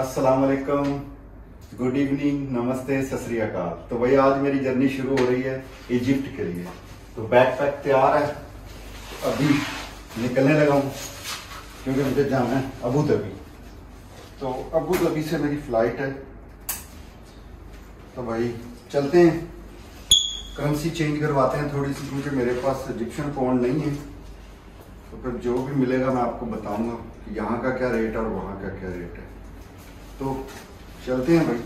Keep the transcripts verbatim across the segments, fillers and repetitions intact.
अस्सलाम वालेकुम, good evening, नमस्ते, सत श्री अकाल। तो भाई आज मेरी जर्नी शुरू हो रही है इजिप्ट के लिए। तो बैकपैक तैयार है, तो अभी निकलने लगा हूँ क्योंकि मुझे जाना है अबू धाबी। तो अबू धाबी से मेरी फ्लाइट है, तो भाई चलते हैं, करेंसी चेंज करवाते हैं थोड़ी सी, क्योंकि मेरे पास इजिप्शियन पाउंड नहीं है। तो फिर जो भी मिलेगा मैं आपको बताऊंगा कि यहाँ का क्या रेट है और वहाँ का क्या रेट है। तो चलते हैं भाई।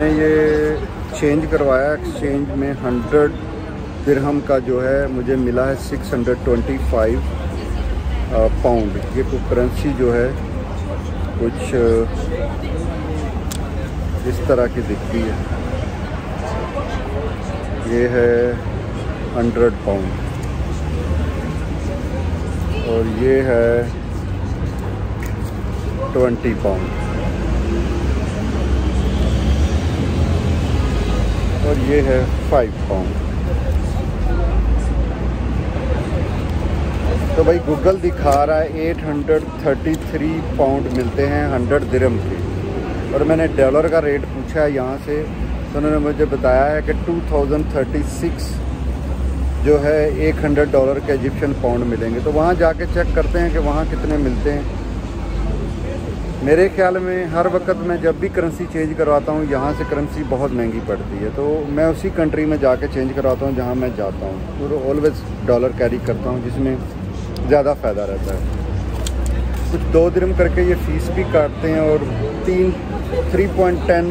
मैंने ये चेंज करवाया, एक्सचेंज में हंड्रेड दिरहम का जो है मुझे मिला है six hundred twenty five pound. ये कुछ करेंसी जो है कुछ इस तरह की दिखती है। ये है हंड्रेड पाउंड और ये है ट्वेंटी पाउंड और ये है फाइव पाउंड। तो भाई गूगल दिखा रहा है eight hundred thirty three pound मिलते हैं हंड्रेड दिरहम के। और मैंने डॉलर का रेट पूछा है यहाँ से, तो उन्होंने मुझे बताया है कि टू थाउजेंड थर्टी सिक्स जो है एक हंड्रेड डॉलर के इजिप्शियन पाउंड मिलेंगे। तो वहाँ जाके चेक करते हैं कि वहाँ कितने मिलते हैं। मेरे ख्याल में हर वक्त मैं जब भी करेंसी चेंज करवाता हूँ यहाँ से करेंसी बहुत महंगी पड़ती है, तो मैं उसी कंट्री में जाके चेंज करवाता हूँ जहाँ मैं जाता हूँ। पूरा ऑलवेज डॉलर कैरी करता हूँ जिसमें ज़्यादा फ़ायदा रहता है। कुछ दो दिरहम करके ये फ़ीस भी काटते हैं और तीन थ्री पॉइंट टेन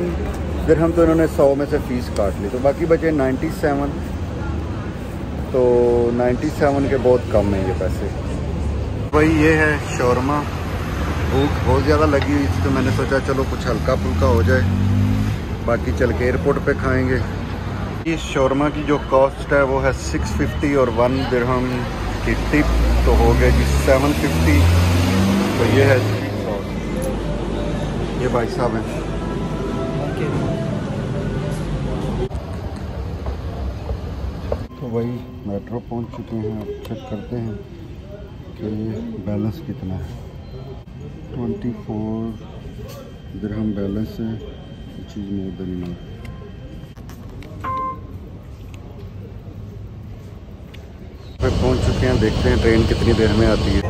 दिरहम तो इन्होंने सौ में से फ़ीस काट ली, तो बाकी बचे नाइन्टी सेवन। तो नाइन्टी सेवन के बहुत कम है ये पैसे। भाई ये है शौरमा, भूख बहुत ज़्यादा लगी हुई थी, तो मैंने सोचा चलो कुछ हल्का फुल्का हो जाए, बाकी चल के एयरपोर्ट पे खाएंगे। इस शौरमा की जो कॉस्ट है वो है सिक्स फिफ्टी और वन दिरहम की टिप, तो हो गया जी सेवन फिफ्टी। तो ये है ये भाई साहब हैं। तो भाई मेट्रो पहुंच चुके हैं, अब चेक करते हैं कि बैलेंस कितना है। ट्वेंटी फोर दिरहम बैलेंस है, which is more than enough. मैं पहुंच चुके हैं, देखते हैं ट्रेन कितनी देर में आती है।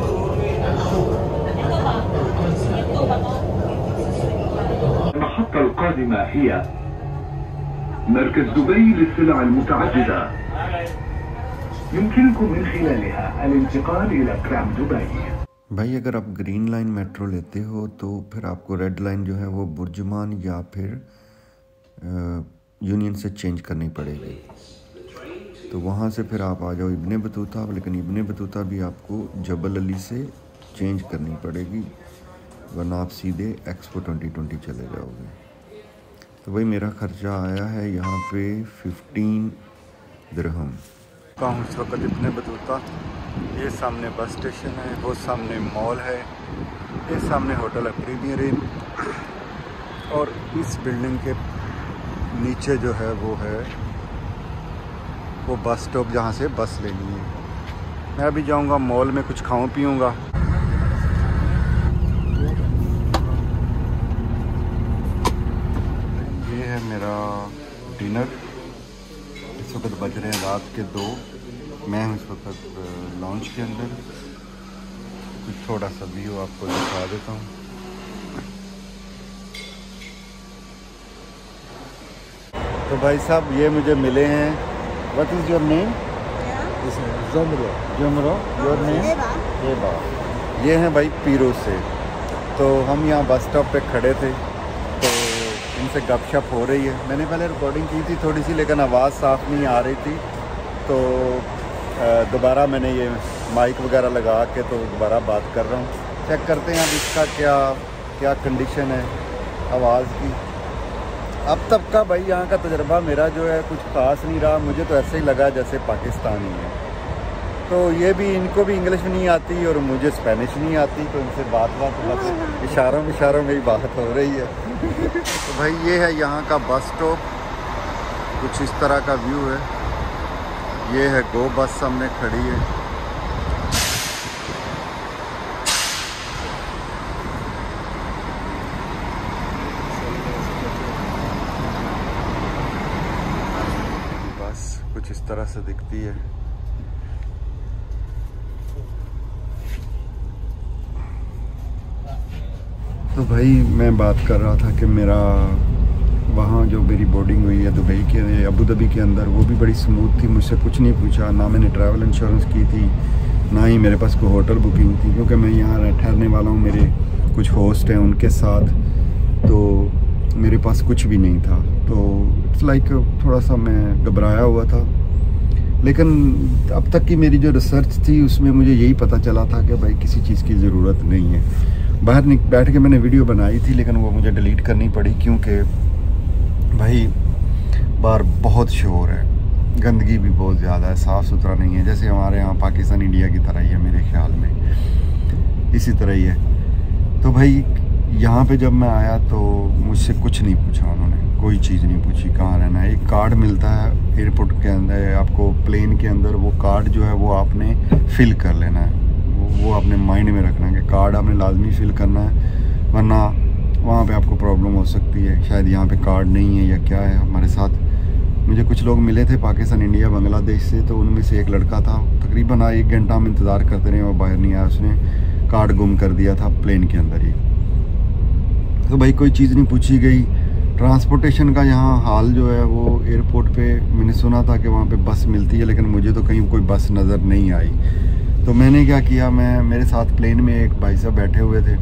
المحطة القادمة هي مركز دبي للسلع المتعددة، يمكنكم من خلالها الانتقال إلى ترام دبي। भाई अगर आप ग्रीन लाइन मेट्रो लेते हो तो फिर आपको रेड लाइन जो है वो बुर्जमान या फिर यूनियन से चेंज करनी पड़ेगी। तो वहाँ से फिर आप आ जाओ इब्ने बतूता, लेकिन इब्ने बतूता भी आपको जबल अली से चेंज करनी पड़ेगी, वरना आप सीधे एक्सपो ट्वेंटी ट्वेंटी चले जाओगे। तो भाई मेरा ख़र्चा आया है यहाँ पे फिफ्टीन दिरहम। कहाँ इस वक्त इब्ने बतूता, ये सामने बस स्टेशन है, वो सामने मॉल है, ये सामने होटल है प्रीमियर इन, और इस बिल्डिंग के नीचे जो है वो है वो बस स्टॉप जहाँ से बस लेनी है। मैं अभी जाऊँगा मॉल में, कुछ खाऊं पीऊँगा। ये है मेरा डिनर। इस वक्त बज रहे हैं रात के दो, मैं हूँ इस वक्त लॉन्च के अंदर। कुछ थोड़ा सा व्यू आपको दिखा देता हूँ। तो भाई साहब ये मुझे मिले हैं। What is your name? Jumro. Jumro, your name? एबा। ये हैं भाई पीरो से। तो हम यहाँ बस स्टॉप पे खड़े थे, तो इनसे गपशप हो रही है। मैंने पहले रिकॉर्डिंग की थी थोड़ी सी, लेकिन आवाज़ साफ नहीं आ रही थी, तो दोबारा मैंने ये माइक वगैरह लगा के तो दोबारा बात कर रहा हूँ। चेक करते हैं अब इसका क्या क्या कंडीशन है आवाज़ की। अब तब का भाई यहाँ का तजर्बा मेरा जो है कुछ ख़ास नहीं रहा, मुझे तो ऐसे ही लगा जैसे पाकिस्तानी है। तो ये भी, इनको भी इंग्लिश नहीं आती और मुझे स्पेनिश नहीं आती, तो इनसे बात बात बात इशारों इशारों में ही बात हो रही है। तो भाई ये है यहाँ का बस स्टॉप, कुछ इस तरह का व्यू है। ये है गो बस सामने खड़ी है। बस कुछ इस तरह से दिखती है। तो भाई मैं बात कर रहा था कि मेरा वहाँ जो मेरी बोर्डिंग हुई है दुबई के अबू धाबी के अंदर, वो भी बड़ी स्मूथ थी। मुझसे कुछ नहीं पूछा, ना मैंने ट्रैवल इंश्योरेंस की थी, ना ही मेरे पास कोई होटल बुकिंग थी, क्योंकि मैं यहाँ ठहरने वाला हूँ। मेरे कुछ होस्ट हैं उनके साथ, तो मेरे पास कुछ भी नहीं था। तो इट्स लाइक थोड़ा सा मैं घबराया हुआ था, लेकिन अब तक की मेरी जो रिसर्च थी उसमें मुझे यही पता चला था कि भाई किसी चीज़ की ज़रूरत नहीं है। बाहर बैठ के मैंने वीडियो बनाई थी, लेकिन वो मुझे डिलीट करनी पड़ी, क्योंकि भाई बाहर बहुत शोर है, गंदगी भी बहुत ज़्यादा है, साफ़ सुथरा नहीं है। जैसे हमारे यहाँ पाकिस्तान इंडिया की तरह ही है, मेरे ख्याल में इसी तरह ही है। तो भाई यहाँ पे जब मैं आया तो मुझसे कुछ नहीं पूछा उन्होंने, कोई चीज़ नहीं पूछी कहाँ रहना है। एक कार्ड मिलता है एयरपोर्ट के अंदर आपको, प्लेन के अंदर, वो कार्ड जो है वो आपने फ़िल कर लेना है, वो आपने माइंड में रखना है कि कार्ड आपने लाजमी फ़िल करना है, वरना वहाँ पे आपको प्रॉब्लम हो सकती है। शायद यहाँ पे कार्ड नहीं है या क्या है। हमारे साथ मुझे कुछ लोग मिले थे पाकिस्तान, इंडिया, बांग्लादेश से, तो उनमें से एक लड़का था, तकरीबन एक घंटा हम इंतज़ार करते रहे, वो बाहर नहीं आया। उसने कार्ड गुम कर दिया था प्लेन के अंदर ही। तो भाई कोई चीज़ नहीं पूछी गई। ट्रांसपोर्टेशन का यहाँ हाल जो है वो, एयरपोर्ट पर मैंने सुना था कि वहाँ पर बस मिलती है, लेकिन मुझे तो कहीं कोई बस नज़र नहीं आई। तो मैंने क्या किया, मैं मेरे साथ प्लेन में एक भाई साहब बैठे हुए थे,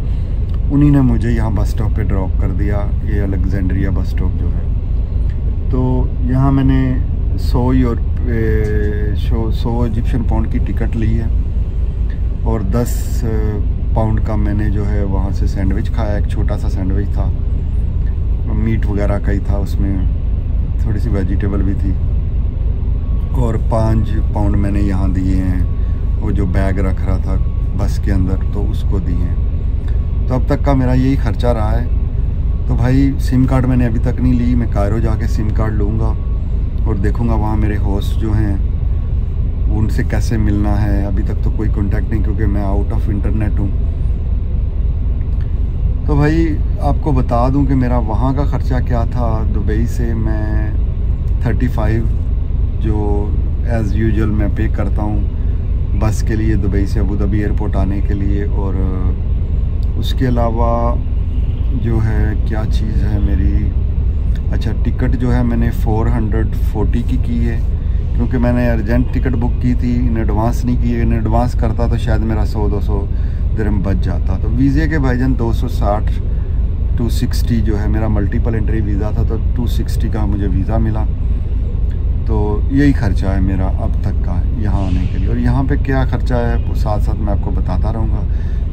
उन्हीं ने मुझे यहाँ बस स्टॉप पे ड्रॉप कर दिया। ये अलेक्जेंड्रिया बस स्टॉप जो है, तो यहाँ मैंने सोई और सौ सौ इजिप्शियन पाउंड की टिकट ली है, और दस पाउंड का मैंने जो है वहाँ से सैंडविच खाया। एक छोटा सा सैंडविच था, मीट वगैरह का ही था, उसमें थोड़ी सी वेजिटेबल भी थी। और पाँच पाउंड मैंने यहाँ दिए हैं, वो जो बैग रख रहा था बस के अंदर, तो उसको दिए हैं। तो अब तक का मेरा यही ख़र्चा रहा है। तो भाई सिम कार्ड मैंने अभी तक नहीं ली, मैं कायरो जाके सिम कार्ड लूँगा और देखूँगा वहाँ मेरे होस्ट जो हैं उनसे कैसे मिलना है। अभी तक तो कोई कांटेक्ट नहीं, क्योंकि मैं आउट ऑफ इंटरनेट हूँ। तो भाई आपको बता दूँ कि मेरा वहाँ का ख़र्चा क्या था। दुबई से मैं पैंतीस जो एज़ यूजुअल मैं पे करता हूँ बस के लिए दुबई से अबू धाबी एयरपोर्ट आने के लिए, और उसके अलावा जो है क्या चीज़ है मेरी, अच्छा टिकट जो है मैंने चार सौ चालीस की की है, क्योंकि मैंने अर्जेंट टिकट बुक की थी, इन एडवांस नहीं की। इन एडवांस करता तो शायद मेरा सौ दो सौ दिरहम बच जाता। तो वीज़े के भाईजान दो सौ साठ, दो सौ साठ जो है मेरा मल्टीपल एंट्री वीज़ा था, तो दो सौ साठ का मुझे वीज़ा मिला। तो यही ख़र्चा है मेरा अब तक का यहाँ आने के लिए। और यहाँ पे क्या ख़र्चा है वो साथ साथ मैं आपको बताता रहूँगा,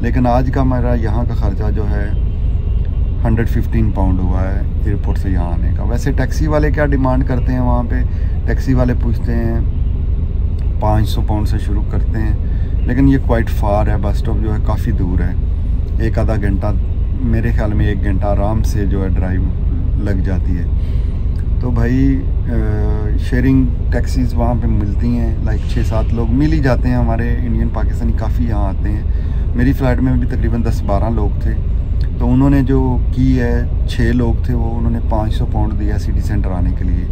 लेकिन आज का मेरा यहाँ का ख़र्चा जो है एक सौ पंद्रह पाउंड हुआ है एयरपोर्ट से यहाँ आने का। वैसे टैक्सी वाले क्या डिमांड करते हैं वहाँ पे, टैक्सी वाले पूछते हैं पाँच सौ पाउंड से शुरू करते हैं, लेकिन ये क्वाइट फार है, बस स्टॉप जो है काफ़ी दूर है। एक आधा घंटा, मेरे ख्याल में एक घंटा आराम से जो है ड्राइव लग जाती है। तो भाई शेयरिंग टैक्सीज़ वहाँ पे मिलती हैं, लाइक छः सात लोग मिल ही जाते हैं। हमारे इंडियन पाकिस्तानी काफ़ी यहाँ आते हैं। मेरी फ़्लाइट में भी तकरीबन दस बारह लोग थे, तो उन्होंने जो की है, छः लोग थे वो, उन्होंने पाँच सौ पाउंड दिया सिटी सेंटर आने के लिए।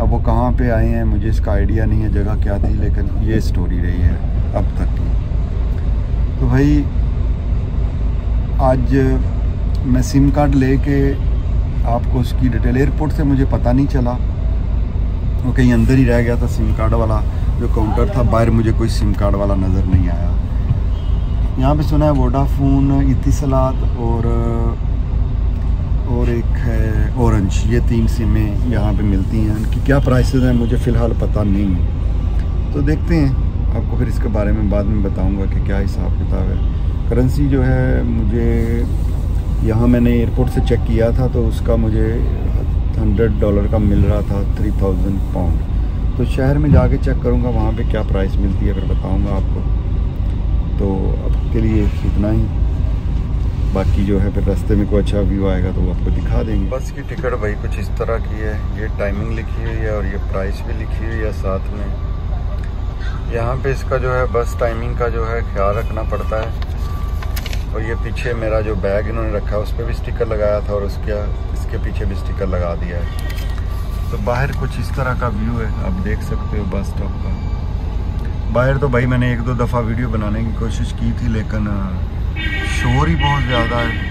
अब वो कहाँ पे आए हैं मुझे इसका आइडिया नहीं है, जगह क्या थी, लेकिन ये स्टोरी रही है अब तक की। तो भाई आज मैं सिम कार्ड ले के आपको उसकी डिटेल, एयरपोर्ट से मुझे पता नहीं चला, वो कहीं अंदर ही रह गया था सिम कार्ड वाला जो काउंटर था, बाहर मुझे कोई सिम कार्ड वाला नज़र नहीं आया। यहाँ पे सुना है वोडाफोन, इतिसलात और और एक है ऑरेंज, ये तीन सिमें यहाँ पे मिलती हैं। उनकी क्या प्राइसेस हैं मुझे फ़िलहाल पता नहीं है, तो देखते हैं। आपको फिर इसके बारे में बाद में बताऊँगा कि क्या हिसाब किताब है। करेंसी जो है मुझे यहाँ मैंने एयरपोर्ट से चेक किया था, तो उसका मुझे हंड्रेड डॉलर का मिल रहा था, थ्री थाउजेंड पाउंड। तो शहर में जाके चेक करूँगा वहाँ पे क्या प्राइस मिलती है, फिर बताऊँगा आपको। तो अब के लिए इतना ही, बाकी जो है फिर रास्ते में कोई अच्छा व्यू आएगा तो वो आपको दिखा देंगे। बस की टिकट भाई कुछ इस तरह की है, ये टाइमिंग लिखी हुई है और ये प्राइस भी लिखी हुई है साथ में। यहाँ पे इसका जो है बस टाइमिंग का जो है ख्याल रखना पड़ता है। और ये पीछे मेरा जो बैग इन्होंने रखा है उस पर भी स्टिकर लगाया था और उसके इसके पीछे भी स्टिकर लगा दिया है। तो बाहर कुछ इस तरह का व्यू है, आप देख सकते हो बस स्टॉप का बाहर। तो भाई मैंने एक दो दफ़ा वीडियो बनाने की कोशिश की थी लेकिन शोर ही बहुत ज़्यादा है।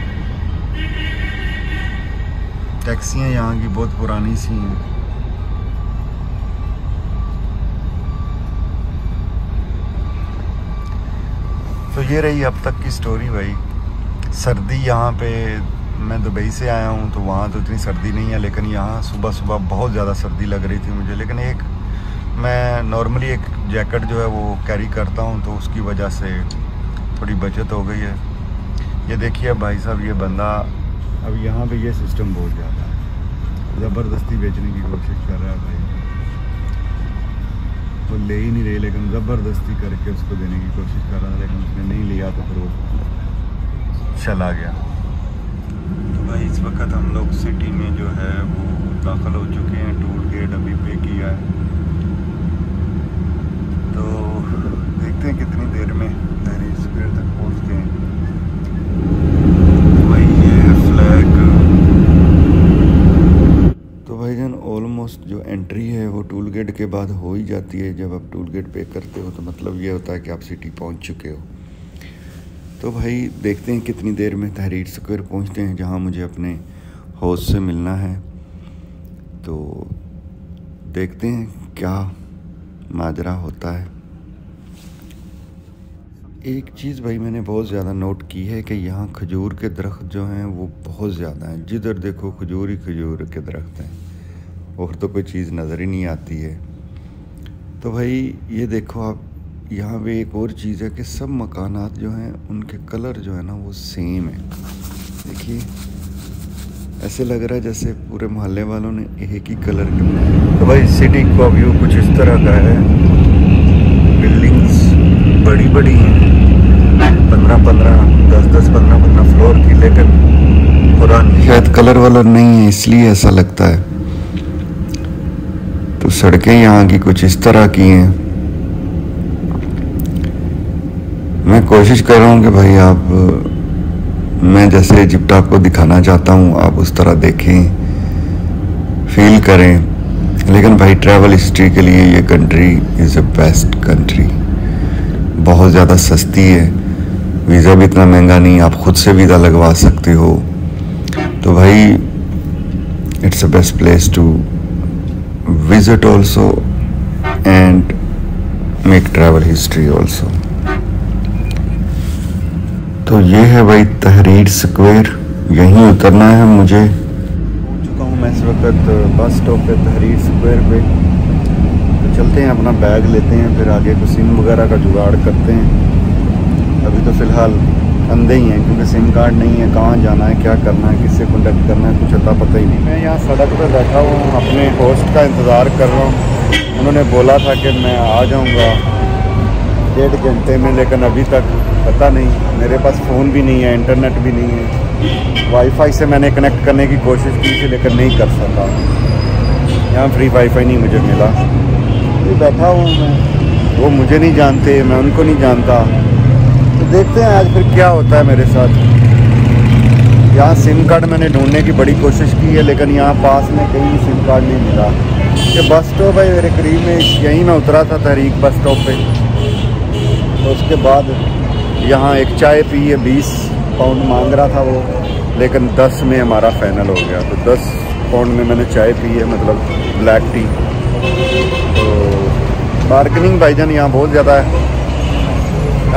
टैक्सियाँ यहाँ की बहुत पुरानी सी हैं। तो ये रही अब तक की स्टोरी भाई। सर्दी यहाँ पे, मैं दुबई से आया हूँ तो वहाँ तो इतनी सर्दी नहीं है, लेकिन यहाँ सुबह सुबह बहुत ज़्यादा सर्दी लग रही थी मुझे। लेकिन एक मैं नॉर्मली एक जैकेट जो है वो कैरी करता हूँ तो उसकी वजह से थोड़ी बचत हो गई है। ये देखिए भाई साहब, ये बंदा अब यहाँ पे ये सिस्टम बहुत ज़्यादा है, ज़बरदस्ती बेचने की कोशिश कर रहा है भाई। वो ले ही नहीं रहे लेकिन ज़बरदस्ती करके उसको देने की कोशिश कर रहा था, लेकिन उसने नहीं लिया तो फिर वो चला गया। तो भाई इस वक्त हम लोग सिटी में जो है वो दाखिल हो चुके हैं, टोल गेट अभी पे किया है। तो देखते हैं कितनी देर में तहरीर स्क्वायर तक पहुँचते हैं। तो भाई ये फ्लैग तो भाई जान ऑलमोस्ट जो एंट्री है वो टोल गेट के बाद हो ही जाती है। जब आप टोल गेट पे करते हो तो मतलब ये होता है कि आप सिटी पहुंच चुके हो। तो भाई देखते हैं कितनी देर में तहरीर स्क्वायर पहुंचते हैं, जहां मुझे अपने होस्ट से मिलना है। तो देखते हैं क्या माजरा होता है। एक चीज़ भाई मैंने बहुत ज़्यादा नोट की है कि यहाँ खजूर के दरख्त जो हैं वो बहुत ज़्यादा हैं। जिधर देखो खजूर ही खजूर के दरख्त हैं और तो कोई चीज़ नज़र ही नहीं आती है। तो भाई ये देखो आप, यहाँ पे एक और चीज़ है कि सब मकानात जो हैं उनके कलर जो है ना वो सेम है। देखिए ऐसे लग रहा है जैसे पूरे मोहल्ले वालों ने एक ही कलर किया। तो भाई सिटी का व्यू कुछ इस तरह का है। बिल्डिंग्स बड़ी बड़ी हैं, पंद्रह पंद्रह दस दस पंद्रह पंद्रह फ्लोर की, लेकिन पुरानी शायद कलर वालर नहीं है इसलिए ऐसा लगता है। तो सड़कें यहाँ की कुछ इस तरह की हैं। मैं कोशिश कर रहा हूँ कि भाई आप, मैं जैसे इजिप्ट आपको दिखाना चाहता हूँ आप उस तरह देखें, फील करें। लेकिन भाई ट्रैवल हिस्ट्री के लिए ये country is a best country. बहुत ज़्यादा सस्ती है, वीज़ा भी इतना महंगा नहीं, आप ख़ुद से वीज़ा लगवा सकते हो। तो भाई it's a best place to visit also and make travel history also। तो ये है भाई तहरीर स्क्वायर, यहीं उतरना है मुझे। पहुँच चुका हूँ मैं इस वक्त बस स्टॉप पे तहरीर स्क्वायर पे। तो चलते हैं अपना बैग लेते हैं, फिर आगे को सिम वगैरह का जुगाड़ करते हैं। अभी तो फ़िलहाल अंधे ही हैं क्योंकि सिम कार्ड नहीं है। कहाँ जाना है, क्या करना है, किससे कॉन्टेक्ट करना है, कुछ अता पता ही नहीं। मैं यहाँ सड़क पर बैठा हुआ हूँ, अपने होस्ट का इंतज़ार कर रहा हूँ। उन्होंने बोला था कि मैं आ जाऊँगा डेढ़ घंटे में, लेकिन अभी तक पता नहीं। मेरे पास फ़ोन भी नहीं है, इंटरनेट भी नहीं है। वाईफाई से मैंने कनेक्ट करने की कोशिश की थी लेकिन नहीं कर सका। यहाँ फ्री वाईफाई नहीं मुझे मिला। तो बैठा हूँ मैं, वो मुझे नहीं जानते, मैं उनको नहीं जानता। देखते हैं आज फिर क्या होता है मेरे साथ। यहाँ सिम कार्ड मैंने ढूंढने की बड़ी कोशिश की है लेकिन यहाँ पास में कहीं सिम कार्ड नहीं मिला। ये बस स्टॉप है मेरे करीब में, यहीं मैं उतरा था तहरीक बस स्टॉप पे। तो उसके बाद यहाँ एक चाय पी है, बीस पाउंड मांग रहा था वो, लेकिन दस में हमारा फाइनल हो गया। तो दस पाउंड में मैंने चाय पी है, मतलब ब्लैक टी। तो बार्गेनिंग भाईजान यहाँ बहुत ज़्यादा है।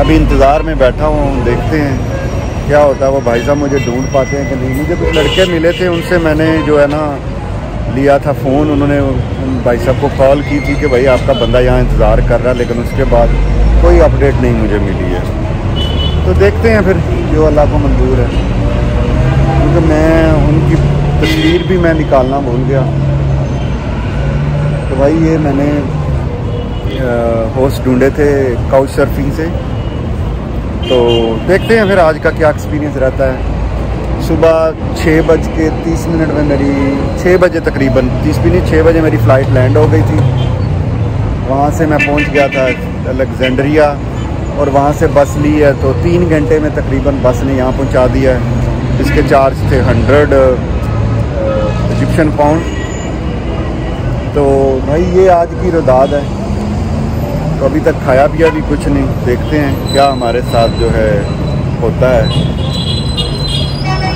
अभी इंतज़ार में बैठा हूँ, देखते हैं क्या होता है। वो भाई साहब मुझे ढूंढ पाते हैं कि नहीं। मुझे कुछ लड़के मिले थे, उनसे मैंने जो है ना लिया था फ़ोन। उन्होंने उन भाई साहब को कॉल की थी कि भाई आपका बंदा यहाँ इंतज़ार कर रहा है, लेकिन उसके बाद कोई अपडेट नहीं मुझे मिली है। तो देखते हैं फिर जो अल्लाह को मंजूर है। क्योंकि तो मैं उनकी तस्वीर भी मैं निकालना भूल गया। तो भाई ये मैंने होस्ट ढूंढे थे काउच सर्फिंग से, तो देखते हैं फिर आज का क्या एक्सपीरियंस रहता है। सुबह छः बज के तीस मिनट में मेरी छः बजे तकरीबन तीस मिनट छः बजे मेरी फ़्लाइट लैंड हो गई थी। वहाँ से मैं पहुँच गया था अलेक्जेंड्रिया और वहाँ से बस ली है, तो तीन घंटे में तकरीबन बस ने यहाँ पहुँचा दिया है। इसके चार्ज थे हंड्रेड इजिप्शियन पाउंड। तो भाई ये आज की रदाद है, तो अभी तक खाया पिया भी कुछ नहीं, देखते हैं क्या हमारे साथ जो है होता है।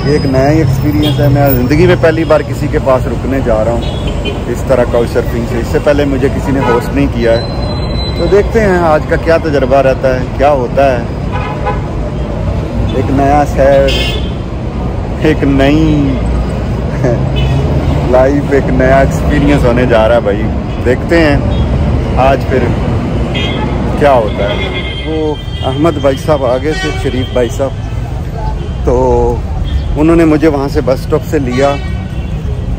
ये एक नया ही एक्सपीरियंस है, मैं ज़िंदगी में पहली बार किसी के पास रुकने जा रहा हूँ इस तरह काउच सर्फिंग से। इससे पहले मुझे किसी ने होस्ट नहीं किया है, तो देखते हैं आज का क्या तजर्बा रहता है, क्या होता है। एक नया शहर, एक नई लाइफ, एक नया एक्सपीरियंस होने जा रहा है भाई। देखते हैं आज फिर क्या होता है। वो अहमद भाई साहब आगे से शरीफ भाई साहब, तो उन्होंने मुझे वहाँ से बस स्टॉप से लिया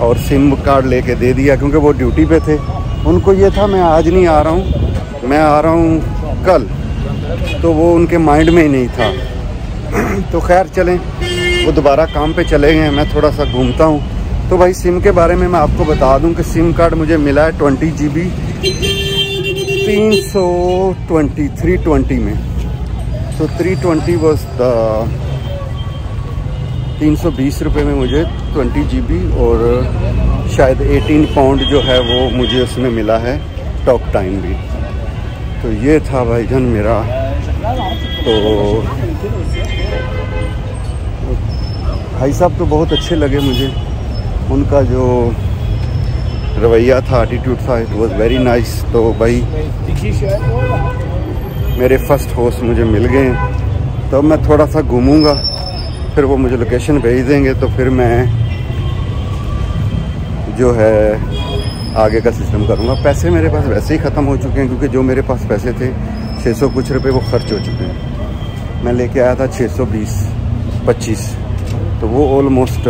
और सिम कार्ड लेके दे दिया, क्योंकि वो ड्यूटी पे थे। उनको ये था मैं आज नहीं आ रहा हूँ, मैं आ रहा हूँ कल, तो वो उनके माइंड में ही नहीं था। तो खैर चलें, वो दोबारा काम पर चले गए। मैं थोड़ा सा घूमता हूँ। तो भाई सिम के बारे में मैं आपको बता दूं कि सिम कार्ड मुझे मिला है बीस जी बी तीन सौ बीस, तीन सौ बीस में। तो तीन सौ बीस वाज द तीन सौ बीस रुपए में मुझे बीस जी बी और शायद अठारह पाउंड जो है वो मुझे उसमें मिला है टॉक टाइम भी। तो ये था भाई जान मेरा। तो भाई साहब तो बहुत अच्छे लगे मुझे, उनका जो रवैया था, एटीट्यूड था, इट वॉज वेरी नाइस। तो भाई मेरे फर्स्ट होस्ट मुझे मिल गए। तो मैं थोड़ा सा घूमूंगा, फिर वो मुझे लोकेशन भेज देंगे, तो फिर मैं जो है आगे का सिस्टम करूंगा। पैसे मेरे पास वैसे ही ख़त्म हो चुके हैं, क्योंकि जो मेरे पास पैसे थे छः सौ कुछ रुपए वो खर्च हो चुके हैं। मैं लेके आया था छः सौ बीस पच्चीस, तो वो ऑलमोस्ट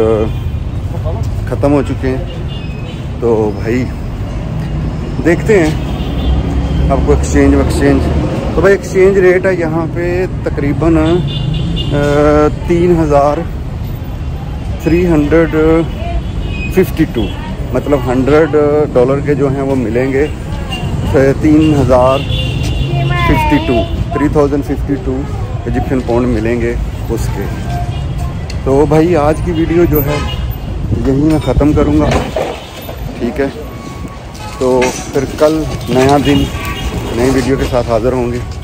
ख़त्म हो चुके हैं। तो भाई देखते हैं आपको एक्सचेंज एक्सचेंज तो भाई एक्सचेंज रेट है यहाँ पे तकरीबन तीन हज़ार थ्री हंड्रेड फिफ्टी टू मतलब हंड्रेड डॉलर के जो हैं वो मिलेंगे तीन हज़ार fifty two three thousand fifty two Egyptian pound मिलेंगे उसके। तो भाई आज की वीडियो जो है यही मैं ख़त्म करूँगा, ठीक है। तो फिर कल नया दिन नई वीडियो के साथ हाज़िर होंगे।